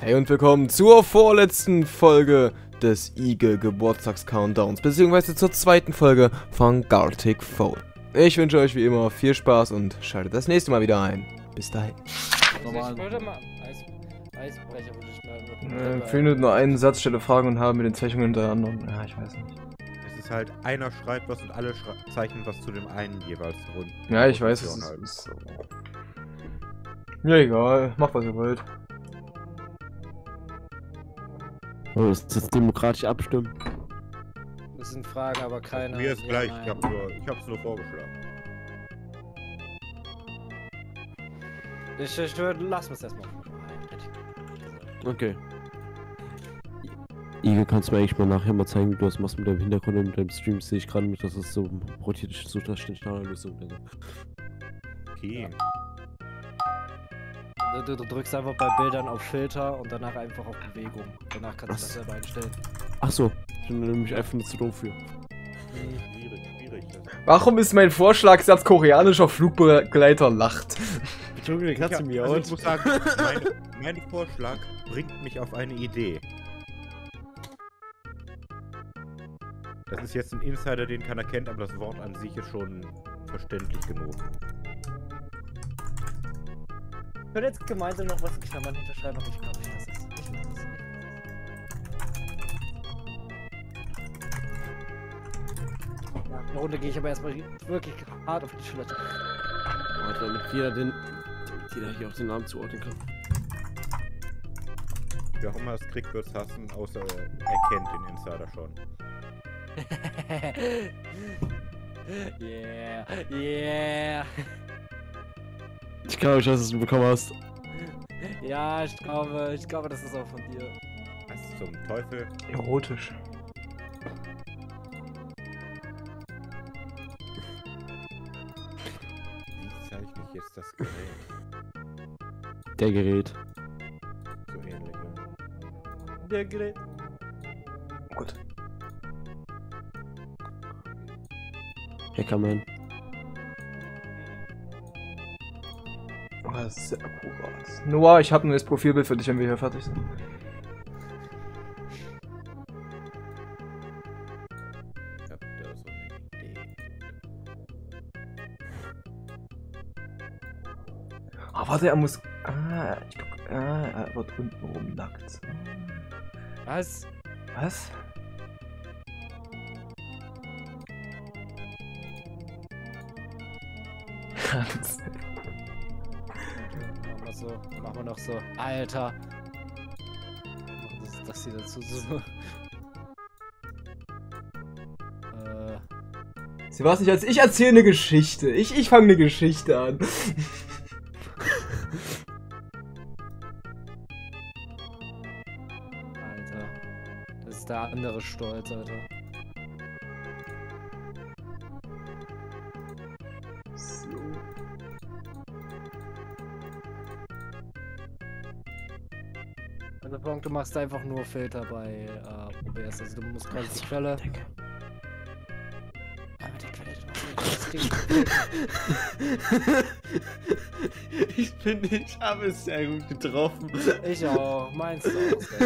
Hey und willkommen zur vorletzten Folge des Ige Geburtstags-Countdowns, beziehungsweise zur zweiten Folge von Gartic Phone. Ich wünsche euch wie immer viel Spaß und schaltet das nächste Mal wieder ein. Bis dahin. Normal. Findet nur einen Satz, stelle Fragen und habe mit den Zeichen hinter anderen. Ja, ich weiß nicht. Es ist halt, einer schreibt was und alle zeichnen was zu dem einen jeweils rund. Ja, ich weiß es. Halt. Ist so. Ja, egal. Macht, was ihr wollt. Oh, ist das demokratisch abstimmen? Das sind Fragen, aber keiner. Mir ist gleich, ich hab's nur vorgeschlagen. Ich würde, lass uns erstmal. Okay. Ige, kannst du mir eigentlich mal nachher mal zeigen, wie du das machst mit deinem Hintergrund und mit deinem Stream? Sehe ich gerade nicht, dass es so rotiert ist, so dass ich eine Lösung bin. Okay. Du drückst einfach bei Bildern auf Filter und danach einfach auf Bewegung. Danach kannst du das selber einstellen. Achso, ich bin nämlich einfach nicht zu doof für. Schwierig, schwierig. Warum ist mein Vorschlagsatz koreanischer Flugbegleiter lacht? Entschuldigung, die Katze miaut. Also ich muss sagen, mein Vorschlag bringt mich auf eine Idee. Das ist jetzt ein Insider, den keiner kennt, aber das Wort an sich ist schon verständlich genug. Ich würde jetzt gemeinsam noch was in Klammern hinterschreiben, aber ich glaube nicht, dass es nicht mehr ist. Nach einer Runde gehe ich aber erstmal wirklich hart auf die Schulter. Warte, damit jeder hier auch den Namen zuordnen kann. Wer auch immer es kriegt, wird's hassen, außer er kennt den Insider schon. Yeah, yeah. Ich glaube, ich weiß, dass du ihn bekommen hast. Ja, ich glaube, das ist auch von dir. Was zum Teufel? Erotisch. Wie zeige ich jetzt das Gerät? Der Gerät. So ähnlich, ne? Der Gerät. Oh Gott. Hackerman. Das ist sehr akkurat. Noah, ich habe ein neues Profilbild für dich, wenn wir hier fertig sind. Ich hab da so eine Idee. Ah, oh, warte, er muss. Ah, ich guck. Ah, er wird untenrum nackt. Was? Was? Hans. So, machen wir noch so, Alter. Das hier dazu so. Sebastian, ich erzähle eine Geschichte. Ich fange eine Geschichte an. Alter. Das ist der andere Stolz, Alter. Du machst einfach nur Filter bei OBS, also du musst quasi die Quelle. Aber die Quelle ist ich habe es sehr gut getroffen. Ich auch, meins auch.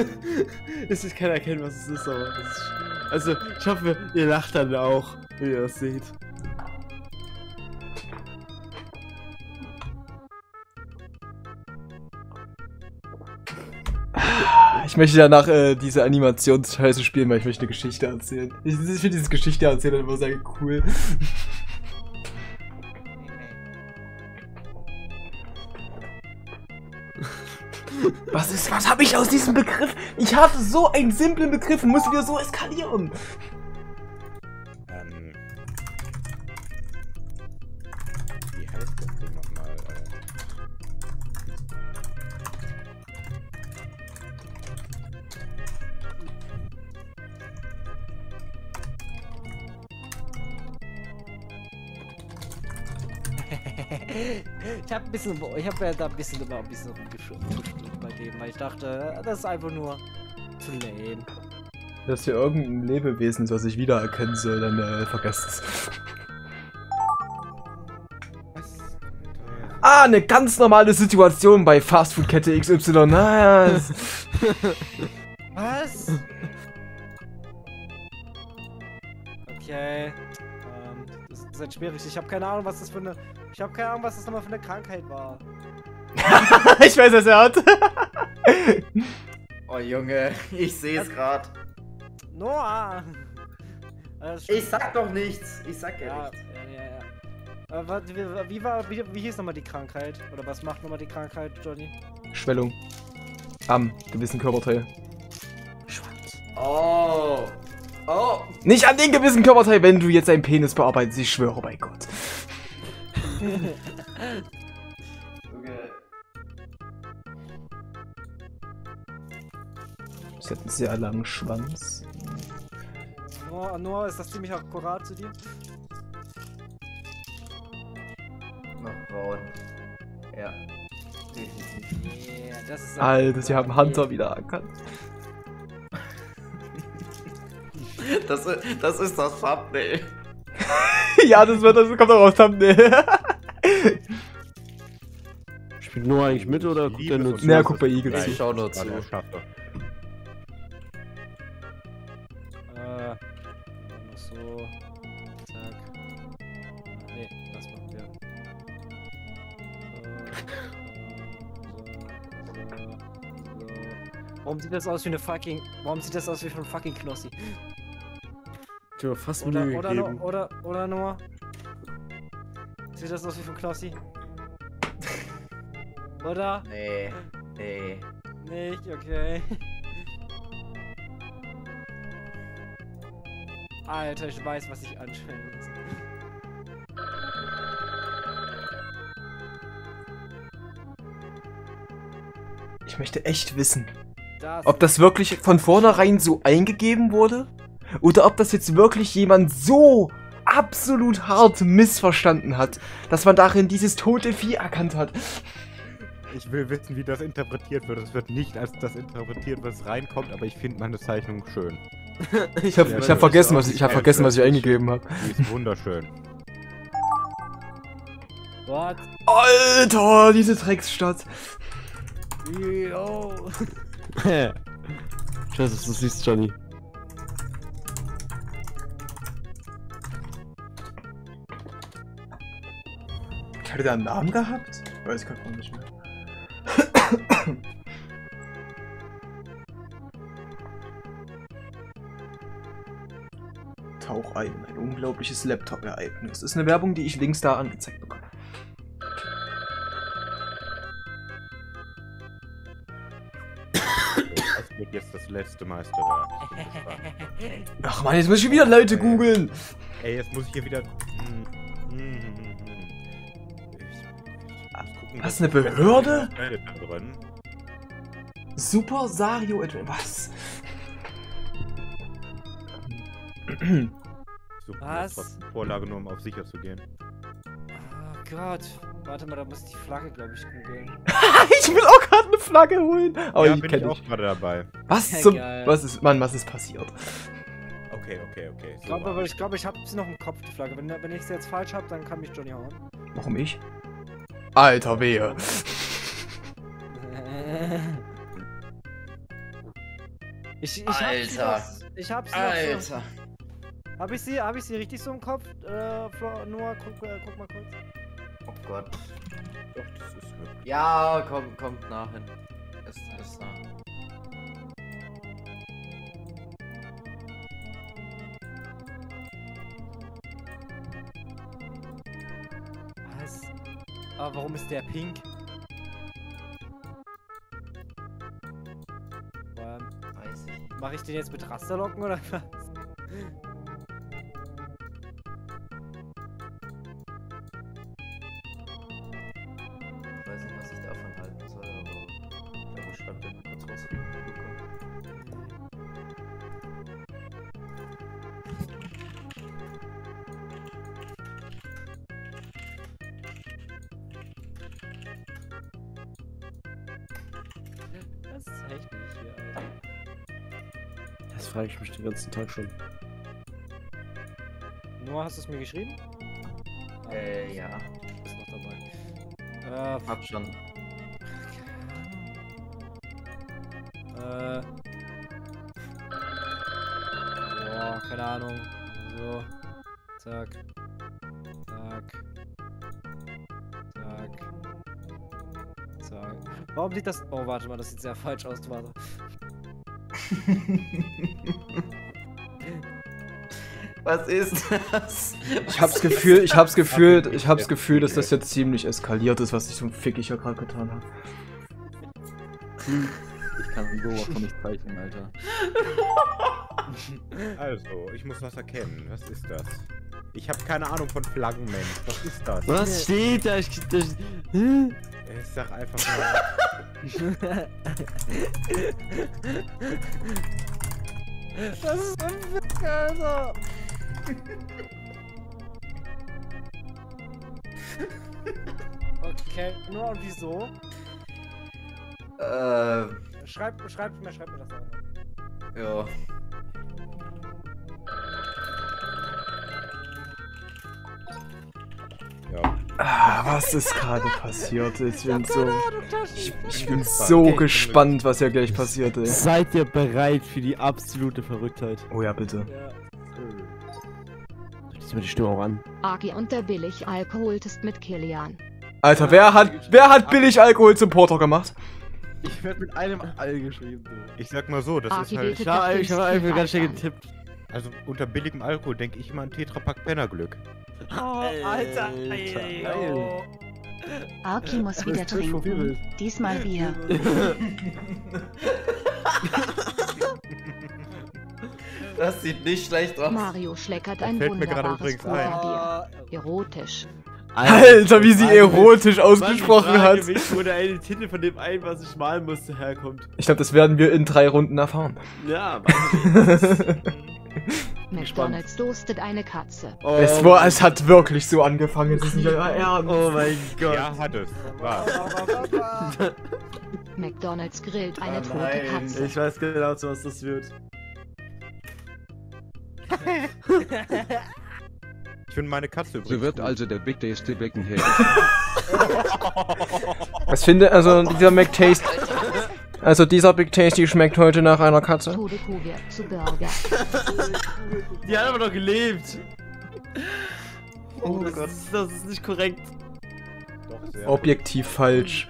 Es ist keiner erkennen, was es ist, aber es ist. Also, ich hoffe, ihr lacht dann auch, wie ihr das seht. Ich möchte danach diese Animationsscheiße spielen, weil ich möchte eine Geschichte erzählen. Ich finde dieses Geschichte erzählen immer sehr cool. Was habe ich aus diesem Begriff? Ich habe so einen simplen Begriff und muss wieder so eskalieren. Wie heißt das denn nochmal? Ich hab da ein bisschen rumgeschummelt bei dem, weil ich dachte, das ist einfach nur zu lame. Dass hier irgendein Lebewesen ist, was ich wiedererkennen soll, dann vergesst es. Was? Ah, eine ganz normale Situation bei Fastfood-Kette XY. Naja. Was? Okay. Das ist halt schwierig. Ich habe keine Ahnung, was das für eine. Ich habe keine Ahnung, was das nochmal für eine Krankheit war. Ich weiß, was er hat. Oh Junge, ich sehe es gerade. Noah! Ich sag doch nichts. Ich sag ja nichts. Ja. Wie hieß nochmal die Krankheit? Oder was macht nochmal die Krankheit, Johnny? Schwellung. Am gewissen Körperteil. Schwanz. Oh. Oh. Nicht an den gewissen Körperteil, wenn du jetzt deinen Penis bearbeitest. Ich schwöre bei Gott. Okay. Sie hat einen sehr langen Schwanz. Noah, Noah, ist das ziemlich akkurat zu dir? Noch braun. Ja. Yeah, das ist Alter, sie haben Hunter wieder erkannt. Das ist das Thumbnail. Ja, das kommt auch aus Thumbnail. Spielt Noah eigentlich mit oder guckt er nur zu? Naja, guck bei Ige zu. Ich schau nur zu. So, zack. Nee, das machen wir. So. Warum sieht das aus wie von fucking Knossi? Ich hab fast Mühe gegeben. Oder Noah? Sieht das aus wie von Knossi? Oder? Nee. Nee. Nicht, okay. Alter, ich weiß, was ich anstellen muss. Ich möchte echt wissen, ob das wirklich von vornherein so eingegeben wurde oder ob das jetzt wirklich jemand so absolut hart missverstanden hat, dass man darin dieses tote Vieh erkannt hat. Ich will wissen, wie das interpretiert wird. Es wird nicht als das interpretiert, was reinkommt, aber ich finde meine Zeichnung schön. Ich hab vergessen, was ich eingegeben habe. Die ist wunderschön. What? Alter, diese Drecksstadt. Yo. Scheiße, was du siehst, Johnny. Hat er da einen Namen gehabt? Weiß ich gerade gar nicht mehr. Tauch ein unglaubliches Laptop-Ereignis. Ist eine Werbung, die ich links da angezeigt bekomme. Das wird jetzt das letzte Meisterwerk. Ach man, jetzt muss ich wieder Leute googeln. Ey, jetzt muss ich hier wieder. Was, eine Behörde? Super Sario Adventure. Was? Was? Vorlage nur, um auf sicher zu gehen. Oh Gott. Warte mal, da muss ich die Flagge, glaube ich, googeln. Ich will auch gerade eine Flagge holen. Aber ja, bin ich auch gerade dabei. Was zum... Was ist... Mann, was ist passiert? Okay, okay, okay. So ich glaube, ich habe sie noch im Kopf, die Flagge. Wenn ich sie jetzt falsch habe, dann kann mich Johnny hauen. Warum ich? Alter, wehe. Ich hab sie. Hab ich sie richtig so im Kopf? Noah, guck mal kurz. Oh Gott. Doch, das ist gut. Ja, kommt nach hin. Ist nach. Aber warum ist der pink? Weiß ich. Mach ich den jetzt mit Rasterlocken oder was? Ich weiß nicht, was ich davon halten soll, aber da muss ich halt den kurz rausgucken. Frage ich mich den ganzen Tag schon. Noah, hast du es mir geschrieben? Ja. Du bist noch dabei. Ja, hab schon. Boah, keine Ahnung. So. Zack. Zack. Zack. Zack. Warum sieht das... Oh, warte mal, das sieht sehr falsch aus, warte. Was ist das? Ich hab's Gefühl, dass das jetzt ziemlich eskaliert ist, was ich zum Fick ja gerade getan habe. Ich kann den Beobachter nicht zeichnen, Alter. Also, ich muss was erkennen. Was ist das? Ich habe keine Ahnung von Flaggen, Mensch. Was ist das? Was steht da? Ich sag einfach mal. Das ist ein Fick, Alter. Okay, nur und wieso? Schreibt mir das an. Ja. Ja. Ah, was ist gerade passiert? Ich bin so gespannt, was ja gleich passiert ist. Seid ihr bereit für die absolute Verrücktheit? Oh ja, bitte. Ja. Jetzt mir die Stimmung an. Aki und der Billigalkohol ist mit Kilian. Alter, wer hat Billigalkohol zum Porter gemacht? Ich werde mit einem All geschrieben. Ich sag mal so, das Aki ist halt... Ich hab einfach ganz schnell getippt. Also unter billigem Alkohol denke ich immer an Tetrapack Pennerglück. Oh, Alter! Alter. Aki muss wieder trinken. Diesmal Bier. Das sieht nicht schlecht aus. Mario schleckert ein wunderbares Bier. Erotisch. Alter, wie sie erotisch ausgesprochen hat. Ich wurde eine Tinte von dem ein, was ich malen musste, herkommt. Ich glaube, das werden wir in 3 Runden erfahren. Ja, McDonalds dostet eine Katze. Oh. Es hat wirklich so angefangen. Es ist nicht euer Ernst. Oh mein Gott. Ja, hat es. McDonalds grillt eine tote Katze. Ich weiß genau, zu was das wird. Ich finde meine Katze übrigens. Sie wird also der Big Tasty Beckenhead. Was finde, also dieser McTaste. Also dieser Big Tasty schmeckt heute nach einer Katze. Die hat aber noch gelebt. Oh Gott, das ist nicht korrekt. Objektiv falsch.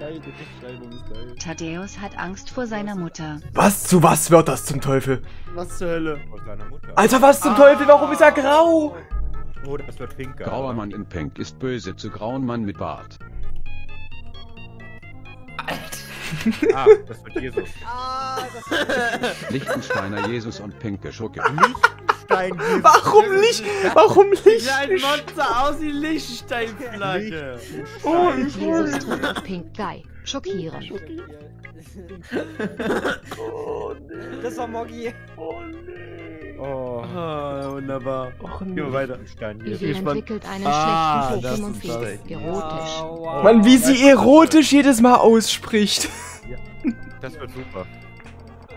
Thaddäus hat Angst vor seiner Mutter. Was? Zu was wird das zum Teufel? Was zur Hölle? Alter, was zum Teufel? Warum ist er grau? Oh, das wird pink. Grauer Mann in Pink ist böse zu grauen Mann mit Bart. Alter. Ah, das wird Jesus. Lichtensteiner Jesus und pinke Schucke. Warum Licht? Ja, ein Monster aus wie Lichtensteinflagge. Oh, ich Jesus Pink Guy. Schockierend. Das war Moggy. Oh, nee. Oh, wunderbar. Och, nee. Gehen wir weiter. Ige entwickelt einen schlechten Pokémon-Fix. Erotisch. Wow, wow. Mann, wie sie erotisch jedes Mal ausspricht. Ja. Das wird super.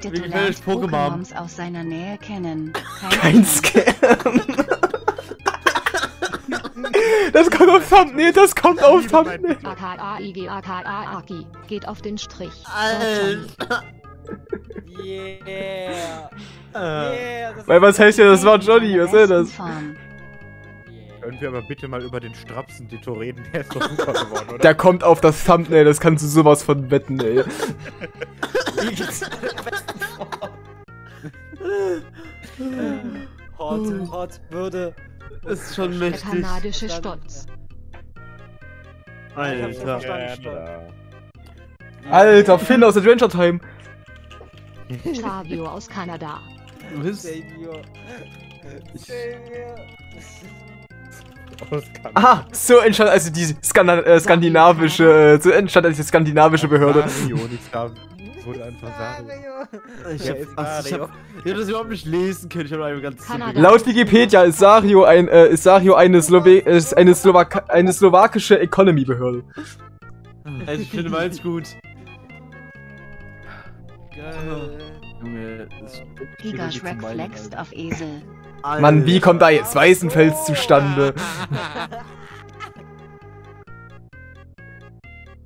Wie lernt Pokémons aus seiner Nähe kennen. Kein Scam. Das kommt auf Thumbnail, das kommt auf Thumbnail. AKA Ige, AKA Aki, geht auf den Strich. Alter. Yeah. Weil was heißt ja, das war Johnny, was ist das? Können wir aber bitte mal über den Strapsen-Dito reden, der ist doch super geworden, oder? Der kommt auf das Thumbnail, das kannst du sowas von wetten, ey. Hot würde. Ist schon mächtig. Der kanadische Stotz. Alter. Alter, Finn aus Adventure Time. Savio aus Kanada. Ah, so entstand also die skandinavische, so entstand also die skandinavische Behörde. Ich hab das überhaupt nicht lesen können. Ich hab einfach ganz zugegeben. Laut Wikipedia ist Sario eine slowakische Economy-Behörde. Also ich finde meins gut. Geil. Giga Shrek flext auf Esel. Mann, wie kommt da jetzt Weißenfels zustande?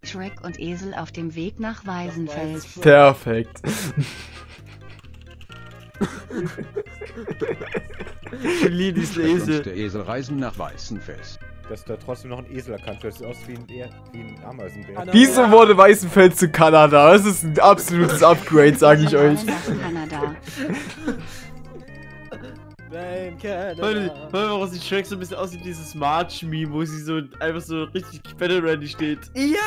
Shrek und Esel auf dem Weg nach Weisenfels. Perfekt. Ich liebe diesen Esel. Der Esel reisen nach Weißenfels. Dass du da trotzdem noch einen Esel erkannt hast. Das sieht aus wie ein Ameisenbär. Wieso wurde Weißenfels zu Kanada? Das ist ein absolutes Upgrade, sage ich euch. Kanada. Nein, Kanada. Warum sieht Shrek so ein bisschen aus wie dieses March-Meme, wo sie so einfach so richtig fette ready steht. Ja!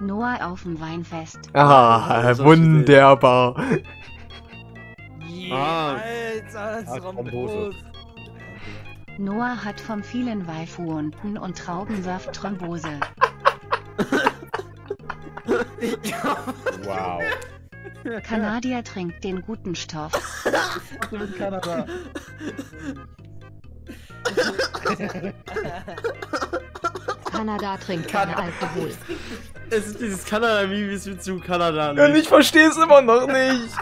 Noah auf dem Weinfest. Ah, wunderbar. Alter, das ist Thrombose. Noah hat vom vielen Waifu-Hunden und Traubensaft Thrombose. Wow. Kanadier trinkt den guten Stoff. In Kanada. Kanada trinkt keinen Alkohol. Es ist dieses Kanada, wie es mit zu Kanada. Und ich verstehe es immer noch nicht.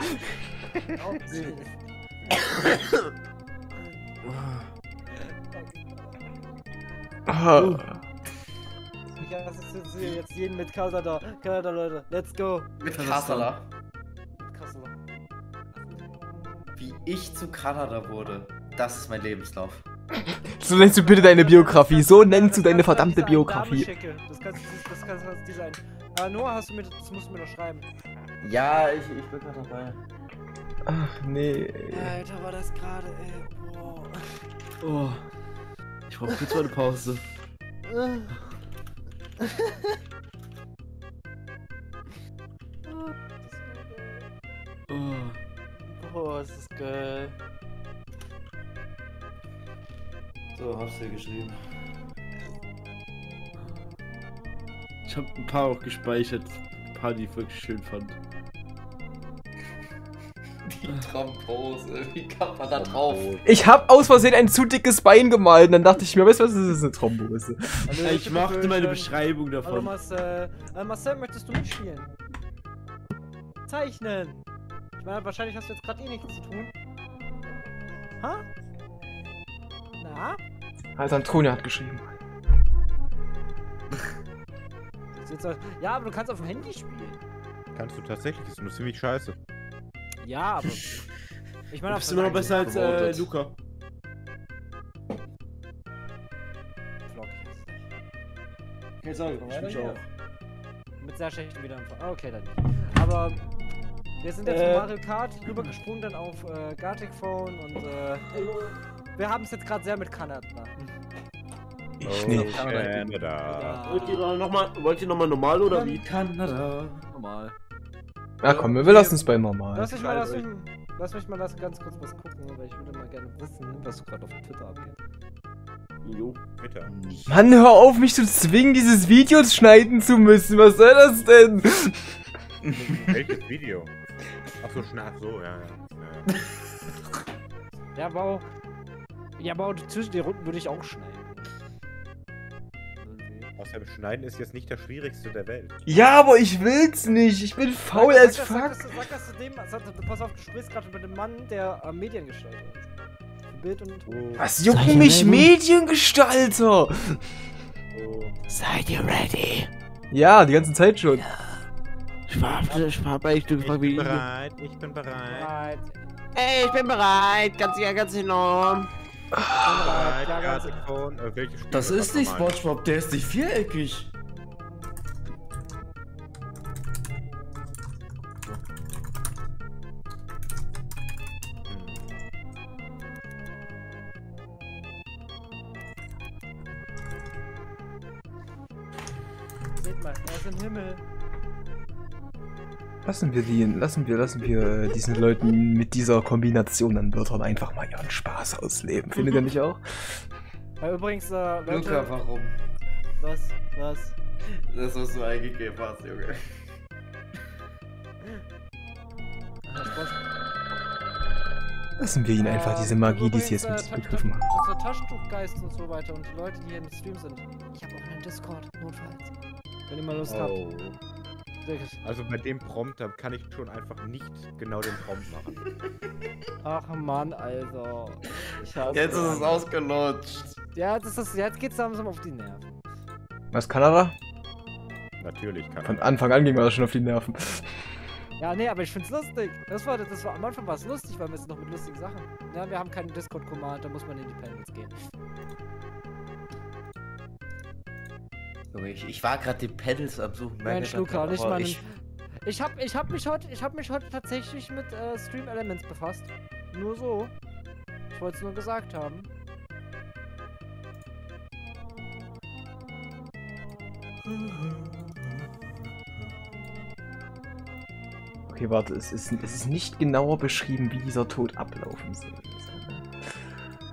Ich assoziiere jetzt jeden mit Kanada. Kanada, Leute, let's go. Mit Kanada. Wie ich zu Kanada wurde, das ist mein Lebenslauf. So nennst du bitte deine Biografie. So nennst du deine verdammte Biografie. Das kannst du designen. Noah, das musst du mir noch schreiben. Ja, ich bin gerade dabei. Ach nee. Alter, war das gerade, ey. Boah. Oh. Ich brauche kurz mal eine Pause. Oh, es ist geil. So, hab's dir geschrieben. Ich hab ein paar auch gespeichert. Ein paar, die ich wirklich schön fand. Die Thrombose, wie kann man da drauf? Ich hab aus Versehen ein zu dickes Bein gemalt, dann dachte ich mir, weißt du was, das ist eine Thrombose. Also, ich machte meine Beschreibung davon. Hallo Marcel. Marcel, möchtest du mitspielen? Zeichnen! Ich meine, wahrscheinlich hast du jetzt gerade eh nichts zu tun. Ha? Na? Also Antonia hat geschrieben. Ja, aber du kannst auf dem Handy spielen. Kannst du tatsächlich, das ist nur ziemlich scheiße. Ja, aber. Ich meine, das ist immer noch besser als Luca. Okay, sorry, ich auch. Mit sehr schlechten Wiederanfang. Ah, okay, dann nicht. Aber wir sind jetzt von Mario Kart rübergesprungen, dann auf Gartic Phone und wir haben es jetzt gerade sehr mit Kanada. Ich nicht. Kanada. Wollt ihr nochmal normal oder wie? Kanada. Normal. Ja komm, wir lassen es bei normal. Lass mich mal das ganz kurz was gucken, weil ich würde mal gerne wissen, was gerade auf Twitter abgeht. Jo, Twitter. Mann, hör auf, mich zu zwingen, dieses Video schneiden zu müssen. Was soll das denn? Welches Video? Achso, schnapp so, ja. Ja, wow. Ja, aber zwischen den Runden würde ich auch schneiden. Außerdem schneiden ist jetzt nicht das Schwierigste der Welt. Ja, aber ich will's nicht. Ich bin faul als fuck. Pass auf, du sprichst gerade über den Mann, der Mediengestalter ist. Bild und... Oh. Was jucken mich Mediengestalter? Oh. Seid ihr ready? Ja, die ganze Zeit schon. Ja. Ich bin bereit. Ey, ich bin bereit. Ganz enorm. Das ist nicht SpongeBob, der ist nicht viereckig. Seht mal, er ist im Himmel. Lassen wir diesen Leuten mit dieser Kombination an Wörtern einfach mal ihren Spaß ausleben. Findet ihr nicht auch? Ja, übrigens, Leute, Luca, warum? Was? Das, was du eingegeben hast, Junge. Lassen wir ihnen einfach diese Magie, die sie jetzt mit sich begriffen haben. Unser Taschentuchgeist und so weiter und die Leute, die hier im Stream sind. Ich habe auch einen Discord, notfalls. Wenn ihr mal Lust habt. Also bei dem Prompter kann ich schon einfach nicht genau den Prompt machen. Ach Mann, also. Jetzt ist es ausgelutscht. Ja, das ist, jetzt geht's langsam auf die Nerven. Was, Kanada? Natürlich, Kanada. Von Anfang an ging mir das schon auf die Nerven. Ja, nee, aber ich find's lustig. Das war am Anfang was lustig, weil wir sind noch mit lustigen Sachen. Ja, wir haben keinen Discord-Command, da muss man in die Panels gehen. Ich war gerade die Pedals am Suchen. Mensch, Luca, nicht mal. Ich hab mich heute tatsächlich mit Stream Elements befasst. Nur so. Ich wollte es nur gesagt haben. Okay, warte, es ist nicht genauer beschrieben, wie dieser Tod ablaufen soll.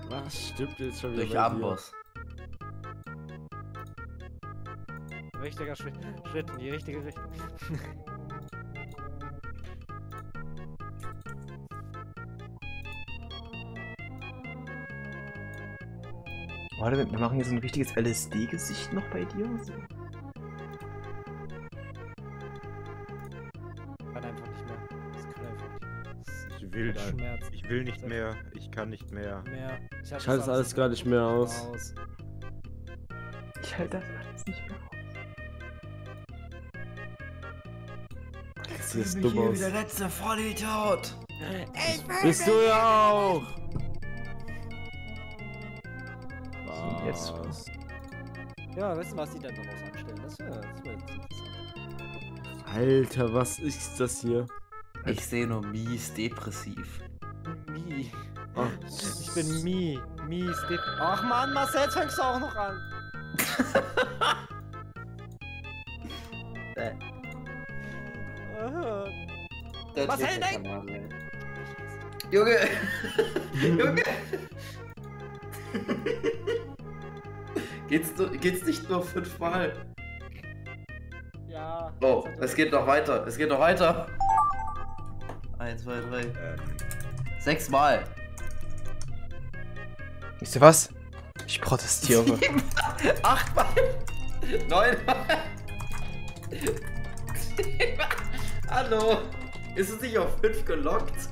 Was stimmt jetzt schon wieder? Durch Amboss. Richtiger Schritt in die richtige Richtung. Warte, wir machen hier so ein richtiges LSD-Gesicht noch bei dir. Kann einfach nicht mehr. Das kann einfach nicht mehr. Ich will nicht mehr. Ich kann nicht mehr. Ich halte das alles gar nicht mehr aus. Ich halte das alles nicht mehr aus. Das ist dumm aus. Der letzte Vollidiot. Bist du ja auch. Was? Jetzt was? Ja, weißt du, was die da daraus anstellen? Das wird Alter, was ist das hier? Ich sehe nur mies depressiv. Mie. Oh. Ich bin mies depressiv. Ach man, Marcel, fängst du auch noch an. Marcel, nein! Junge! Junge! geht's nicht nur 5 Mal? Ja. Oh, es geht noch weiter. 1, 2, 3, 6 Mal. Wisst ihr was? Ich protestiere. 7 Mal, 8 Mal. 9 Mal. Hallo! Ist es nicht auf 5 gelockt?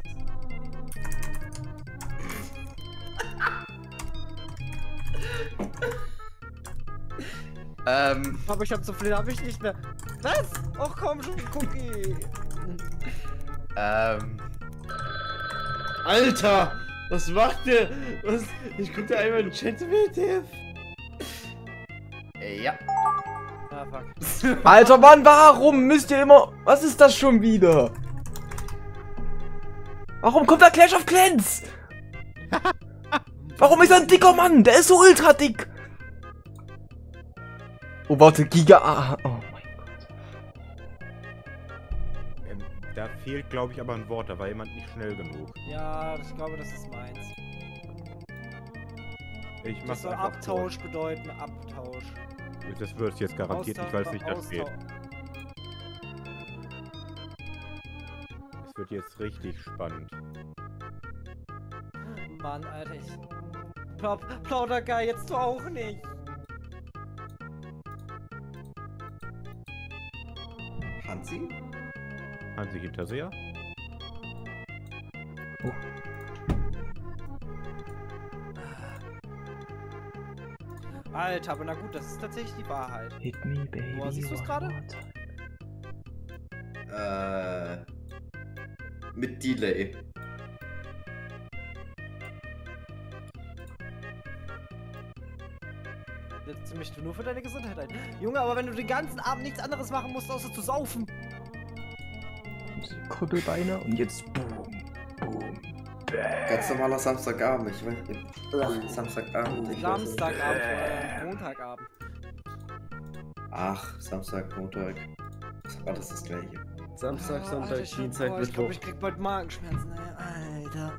Aber ich hab zu viel, hab ich nicht mehr. Was? Och komm schon, Cookie! Alter! Was macht der? Was? Ich guck da einmal in den Chat mit dir. Ja. Ah, fuck. Alter Mann, warum müsst ihr immer... Was ist das schon wieder? Warum kommt da Clash of Clans? Warum ist er ein dicker Mann? Der ist so ultra dick! Oh warte, Giga... Oh mein Gott. Da fehlt glaube ich aber ein Wort, da war jemand nicht schnell genug. Ja, ich glaube das ist meins. Das soll Abtausch bedeuten, Abtausch. Das wird jetzt garantiert nicht, weil es nicht da steht. Es wird jetzt richtig spannend. Mann, Alter, ich... Plaudergeil, jetzt du auch nicht! Hansi? Hansi Hinterseher? Oh. Alter, aber na gut, das ist tatsächlich die Wahrheit. Hit me, baby. Boah, siehst du es gerade? Mit Delay. Setzt mich nur für deine Gesundheit ein. Junge, aber wenn du den ganzen Abend nichts anderes machen musst, außer zu saufen. Krüppelbeine und jetzt boom, boom. Ganz normaler Samstagabend, ich weiß nicht. Samstagabend. Samstagabend, Montagabend. Ach, Samstag, Montag. Das war alles das gleiche. Samstag, Sonntag, Alter, Dienstag, Mittwoch. Ich glaube, ich krieg bald Magenschmerzen, ey, Alter.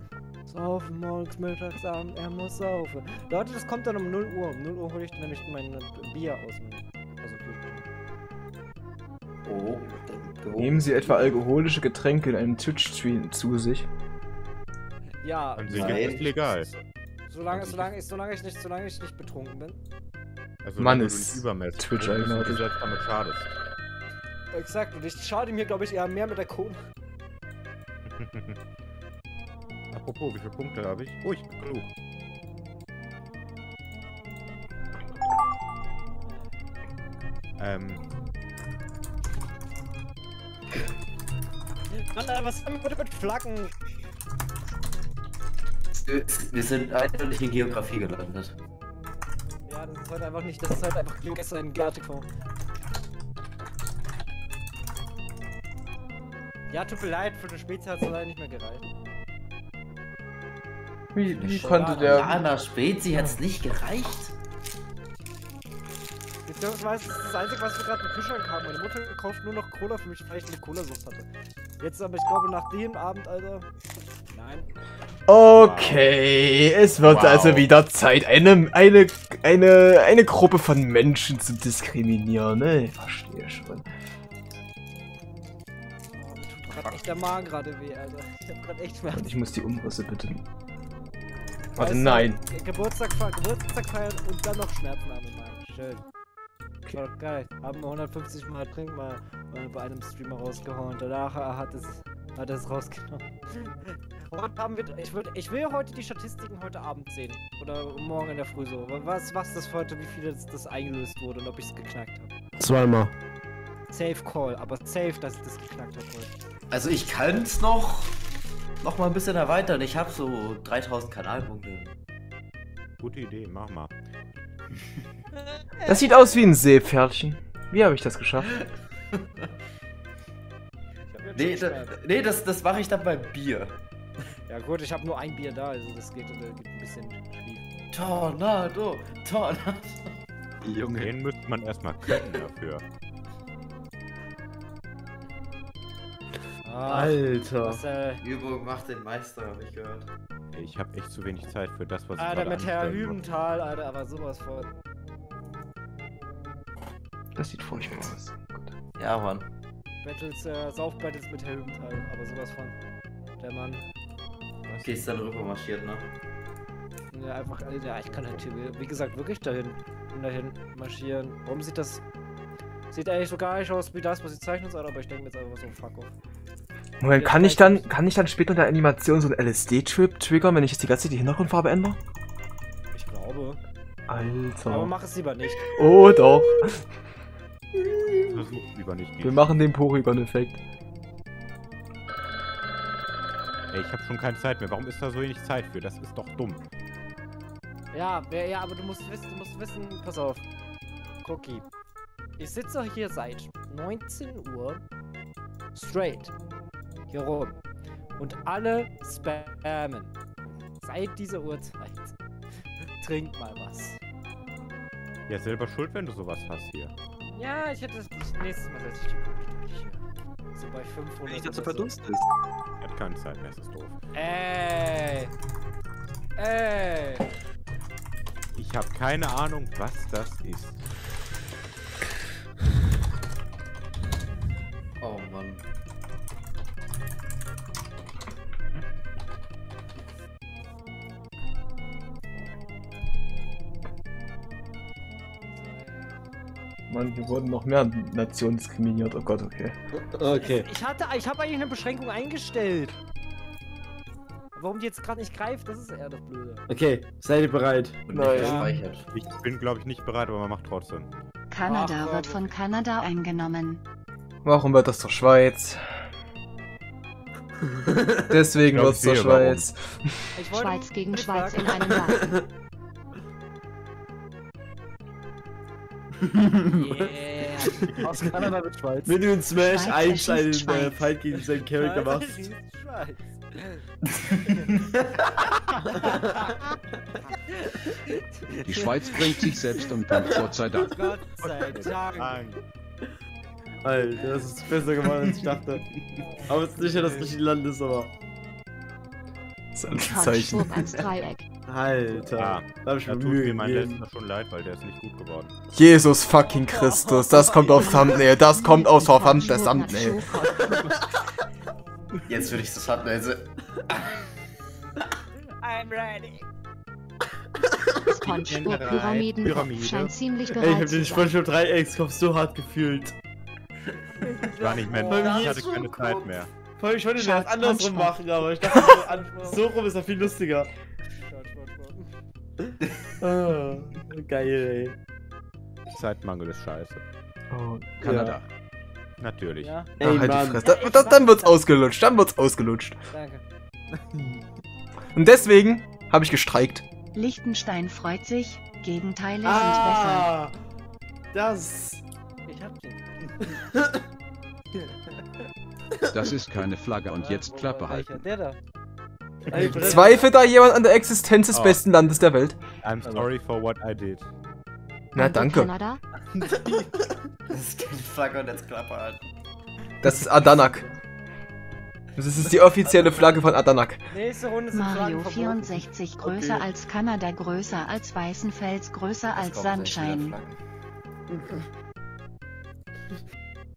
Saufen, morgens, mittags, abends, er muss saufen. Leute, das kommt dann um 0 Uhr. Um 0 Uhr hole ich nämlich mein Bier aus dem Kühlschrank. Oh. Nehmen Sie etwa alkoholische Getränke in einem Twitch-Stream zu sich? Ja, das ist legal. Solange ich nicht betrunken bin. Also, Mann, ist Twitch-Eigner. Exakt, und ich schade mir, glaube ich, eher mehr mit der Kohle. Apropos, wie viele Punkte habe ich? Oh, ich bin genug. Mann, was haben wir mit Flaggen? Wir sind eindeutig in Geografie gelandet. Ja, das ist halt einfach nicht, das ist halt einfach Glück gestern in Gartic Phone. Ja, tut mir leid, für den Spezi hat es leider nicht mehr gereicht. Wie konnte der... Anna Spezi hat es nicht gereicht? Beziehungsweise das ist das Einzige, was wir gerade in den Kühlschrank haben. Meine Mutter kauft nur noch Cola für mich, weil ich eine Cola-Sucht hatte. Jetzt aber, ich glaube, nach dem Abend, Alter... Nein. Okay, wow. Es wird also wieder Zeit, eine Gruppe von Menschen zu diskriminieren, ne? Ich verstehe schon. Hat echt der Magen gerade weh, Alter. Ich hab grad echt Schmerzen. Ich muss die Umrisse bitte. Warte, nein. Geburtstag feiern und dann noch Schmerzen haben im Magen. Schön. Okay. War doch geil. Haben wir 150 Mal Trink mal bei einem Streamer rausgehauen. Danach hat es rausgenommen. Heute haben wir, ich will heute die Statistiken heute Abend sehen. Oder morgen in der Früh so. Was das heute, wie viel das eingelöst wurde und ob ich es geknackt habe. Zweimal. Safe Call, aber safe, dass ich das geknackt habe heute. Also ich kann es noch mal ein bisschen erweitern. Ich habe so 3000 Kanalpunkte. Gute Idee, mach mal. Das sieht aus wie ein Seepferdchen. Wie habe ich das geschafft? das mache ich dann beim Bier. Ja gut, ich habe nur ein Bier da, also das geht ein bisschen schief. Tornado. Junge. Den müsste man erstmal können dafür. Alter! Übung macht den Meister, hab ich gehört. Ich hab echt zu wenig Zeit für das, was ich gerade mit Herr Hübenthal, Alter, aber sowas von. Das sieht furchtbar aus. Ja, Mann. Battles, Sauf-Battles mit Herr Hübenthal, aber sowas von. Der Mann. Gehst dann rüber marschiert, ne? Ja, einfach, ja, ich kann halt hier, wie gesagt, wirklich dahin marschieren. Warum sieht das... Sieht eigentlich so gar nicht aus wie das, was ich zeichnen soll, aber ich denke jetzt einfach so, fuck off. Moment, kann ich dann später in der Animation so einen LSD-Trip triggern, wenn ich jetzt die ganze Zeit die Hintergrundfarbe ändere? Ich glaube. Alter. Aber mach es lieber nicht. Oh, doch. Versuch's lieber nicht. Wir machen den Porygon-Effekt. Ey, ich habe schon keine Zeit mehr. Warum ist da so wenig Zeit für? Das ist doch dumm. Ja, aber du musst wissen, pass auf. Cookie. Ich sitze hier seit 19 Uhr straight. Hier rum. Und alle spammen. Seit dieser Uhrzeit. Trink mal was. Ja, selber schuld, wenn du sowas hast hier. Ja, ich hätte das nächstes Mal setze ich die so bei 500. Wenn ich dazu verdunst ist. Ich hab keine Zeit mehr, das ist doof. Ey! Ich hab keine Ahnung, was das ist. Oh Mann. Mann, wir wurden noch mehr Nationen diskriminiert. Oh Gott, okay. Okay. Ich habe eigentlich eine Beschränkung eingestellt. Warum die jetzt gerade nicht greift, das ist eher das Blöde. Okay, seid ihr bereit? Ich bin, glaube ich, nicht bereit, aber man macht trotzdem. Kanada wird von Kanada eingenommen. Warum wird das zur Schweiz? Deswegen wird es zur Schweiz. Schweiz gegen Schweiz in einem Wagen. Yeah. Aus Kanada wird Schweiz. Wenn du in Smash Einstein den Fight gegen seinen Charakter machst. Die Schweiz bringt sich selbst um, Gott sei Dank. Gott sei Dank. Alter, das ist besser geworden, als ich dachte. Aber es ist sicher, dass das richtige Land ist, aber... Das ist ein Zeichen. Alter, ja, da tut mir mein letzter schon leid, weil der ist nicht gut geworden. Jesus fucking Christus, das kommt auf Thumbnail, das kommt aus verdammtes Thumbnail. Jetzt würde ich das Thumbnail sehen. I'm ready. SpongeBob Pyramiden scheint ziemlich bereit zu sein. Ey, ich hab den SpongeBob 3X-Kopf so hart gefühlt. Ich war nicht mehr, ich hatte keine Zeit mehr. Voll, ich wollte das Schatz, andersrum machen, aber ich dachte, so rum ist ja viel lustiger. Oh, geil, ey. Zeitmangel ist scheiße. Oh, Kanada. Ja. Natürlich. Ja. Ach, ey, halt die Fresse. Dann wird's ausgelutscht, Danke. Und deswegen habe ich gestreikt. Liechtenstein freut sich, Gegenteile sind besser. Das... Ich hab den. Das ist keine Flagge und jetzt Klappe halten. Der da. Zweifelt da jemand an der Existenz des besten Landes der Welt? I'm sorry for what I did. Na danke. Das ist keine Flagge und jetzt Klappe halten. Das ist Adanak. Das ist die offizielle Flagge von Adanak. Nächste Runde sind Mario 64 größer als Kanada, größer als Weißenfels, größer als Sandschein.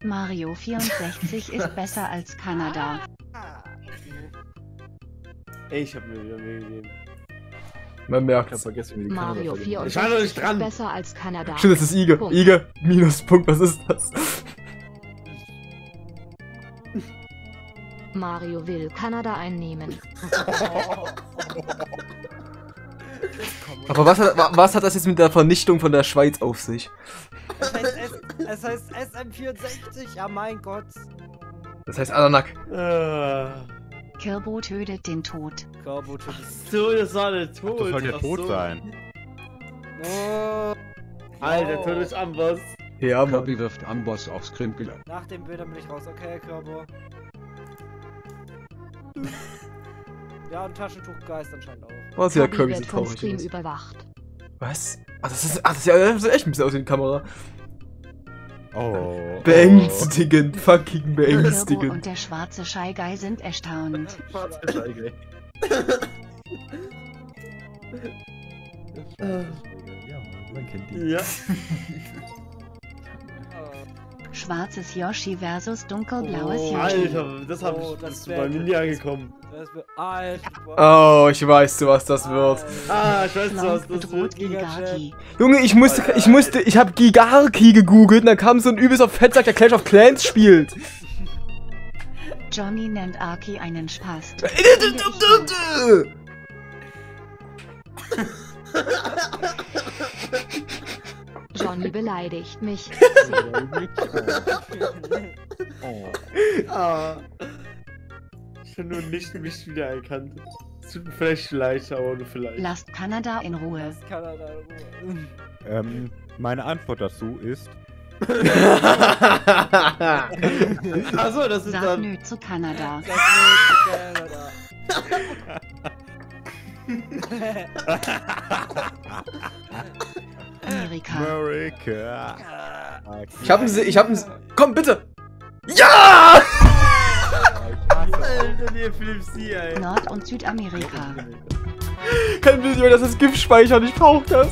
Mario 64 ist besser als Kanada. Ey, ich hab mir wieder mehr gegeben. Man merkt, ich hab vergessen, wie die Mario Kanada 64 ist dran. Besser als Kanada. Stimmt, das ist Ige. Punkt. Ige, Minuspunkt, was ist das? Mario will Kanada einnehmen. Aber was hat das jetzt mit der Vernichtung von der Schweiz auf sich? Es heißt SM64, ja mein Gott. Das heißt Adanak. Kirbo tötet den Tod. Kirbo tötet den Tod. Das soll der Tod, sein. Oh. Alter, Tod ist Amboss. Ja, Kirby wirft Amboss aufs Krimpel. Nach dem Bildern bin ich raus, okay, Kirbo. Ja, und Taschentuchgeist anscheinend auch. Was ja Kirby so traurig ist. Überwacht. Was? Das ist echt ein bisschen aus den Kamera. Oh. Beängstigend, fucking beängstigend. Kirbo und der schwarze Shy Guy sind erstaunt. Ja, man kennt die. Ja. Schwarzes Yoshi versus dunkelblaues Yoshi. Alter, das hab ich das bei mir nie angekommen. Oh, ich weiß, was das wird. Ich weiß, was das wird. Gigarki. Junge, ich hab Gigarki gegoogelt und dann kam so ein übelster Fettsack, der Clash of Clans spielt. Johnny nennt Aki einen Spaß. Johnny beleidigt mich. Ich habe nur nicht mich wiedererkannt. Vielleicht aber nur vielleicht. Lasst Kanada in Ruhe. Lasst Kanada in Ruhe. Meine Antwort dazu ist... Achso, das ist Sag dann... Nö zu Kanada. Sag nö zu Kanada. Amerika. Amerika. Ich hab'n. Komm, bitte! Ja! Nord- und Südamerika. Kein Video, das ist GIF-Speicher, ich brauch das.